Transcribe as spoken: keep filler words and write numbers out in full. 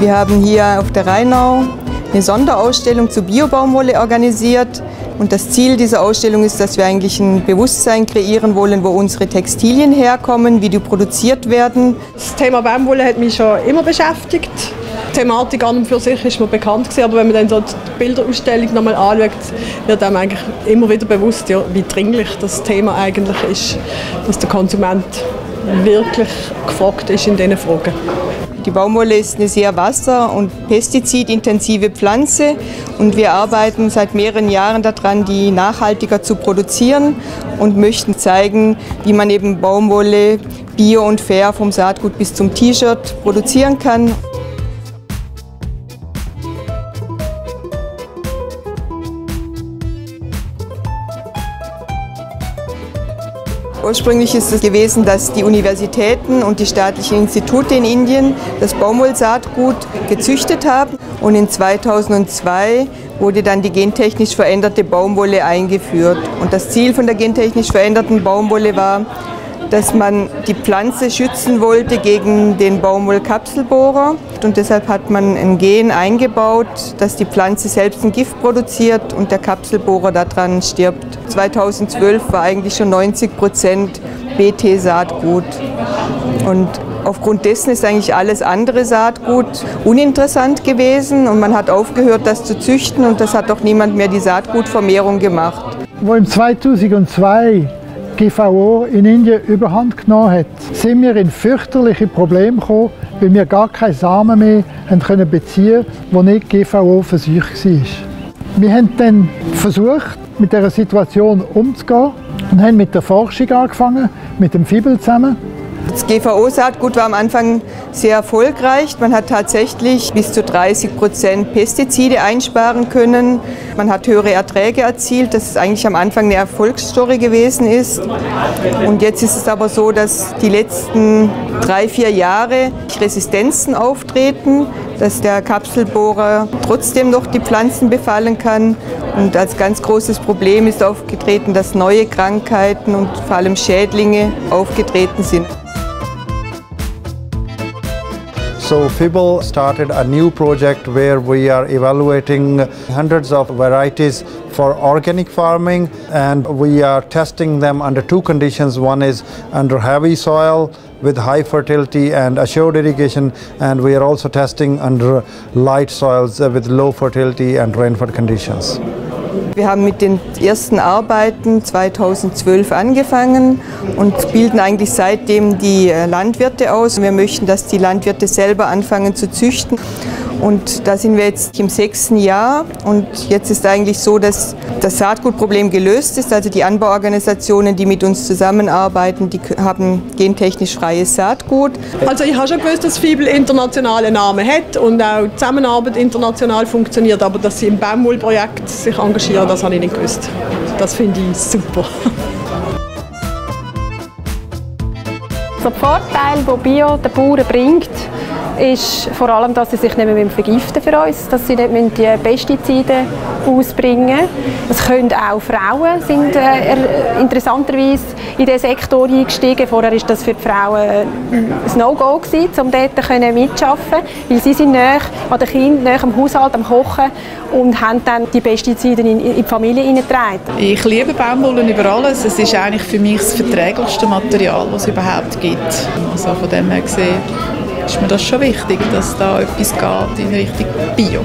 Wir haben hier auf der Rheinau eine Sonderausstellung zu Biobaumwolle organisiert. Und das Ziel dieser Ausstellung ist, dass wir eigentlich ein Bewusstsein kreieren wollen, wo unsere Textilien herkommen, wie die produziert werden. Das Thema Baumwolle hat mich schon immer beschäftigt. Die Thematik an und für sich ist mir bekannt gewesen, aber wenn man dann so die Bilderausstellung nochmal anschaut, wird einem eigentlich immer wieder bewusst, ja, wie dringlich das Thema eigentlich ist, dass der Konsument wirklich gefragt ist in diesen Fragen. Die Baumwolle ist eine sehr wasser- und pestizidintensive Pflanze und wir arbeiten seit mehreren Jahren daran, die nachhaltiger zu produzieren und möchten zeigen, wie man eben Baumwolle bio und fair vom Saatgut bis zum T-Shirt produzieren kann. Ursprünglich ist es gewesen, dass die Universitäten und die staatlichen Institute in Indien das Baumwollsaatgut gezüchtet haben und in zweitausendzwei wurde dann die gentechnisch veränderte Baumwolle eingeführt. Und das Ziel von der gentechnisch veränderten Baumwolle war, dass man die Pflanze schützen wollte gegen den Baumwollkapselbohrer. Und deshalb hat man ein Gen eingebaut, dass die Pflanze selbst ein Gift produziert und der Kapselbohrer daran stirbt. zweitausendzwölf war eigentlich schon neunzig Prozent B T-Saatgut. Und aufgrund dessen ist eigentlich alles andere Saatgut uninteressant gewesen. Und man hat aufgehört, das zu züchten und das hat auch niemand mehr die Saatgutvermehrung gemacht. Wo im zweitausendzwei G V O in Indien überhand genommen hat, sind wir in fürchterliche Probleme gekommen, weil wir gar keine Samen mehr haben können beziehen, die nicht G V O versichert war. Wir haben dann versucht, mit dieser Situation umzugehen und haben mit der Forschung angefangen, mit dem FiBL zusammen. Das G V O-Saatgut war am Anfang sehr erfolgreich. Man hat tatsächlich bis zu dreißig Prozent Pestizide einsparen können. Man hat höhere Erträge erzielt, dass es eigentlich am Anfang eine Erfolgsstory gewesen ist. Und jetzt ist es aber so, dass die letzten drei, vier Jahre Resistenzen auftreten, dass der Kapselbohrer trotzdem noch die Pflanzen befallen kann. Und als ganz großes Problem ist aufgetreten, dass neue Krankheiten und vor allem Schädlinge aufgetreten sind. So FiBL started a new project where we are evaluating hundreds of varieties for organic farming, and we are testing them under two conditions. One is under heavy soil with high fertility and assured irrigation, and we are also testing under light soils with low fertility and rainfall conditions. Wir haben mit den ersten Arbeiten zweitausendzwölf angefangen und bilden eigentlich seitdem die Landwirte aus. Wir möchten, dass die Landwirte selber anfangen zu züchten. Und da sind wir jetzt im sechsten Jahr und jetzt ist eigentlich so, dass das Saatgutproblem gelöst ist. Also die Anbauorganisationen, die mit uns zusammenarbeiten, die haben gentechnisch freies Saatgut. Also ich habe schon gewusst, dass FiBL internationale Namen hat und auch die Zusammenarbeit international funktioniert, aber dass sie im Baumwollprojekt sich engagieren, das habe ich nicht gewusst. Das finde ich super. Der Vorteil, den Bio den Bauern bringt, ist vor allem, dass sie sich nicht mehr vergiften für uns, dass sie nicht die Pestizide ausbringen. Es können auch Frauen, sind äh, interessanterweise in diesen Sektor eingestiegen. Vorher war das für die Frauen ein No-Go gewesen, um dort mitzuarbeiten, weil sie sind nahe an den Kindern, nahe am Haushalt, am Kochen und haben dann die Pestizide in, in die Familie hineingetragen. Ich liebe Baumwolle über alles. Es ist eigentlich für mich das verträglichste Material, das es überhaupt gibt. Also von dem her gesehen ist mir das schon wichtig, dass da etwas geht in Richtung Bio.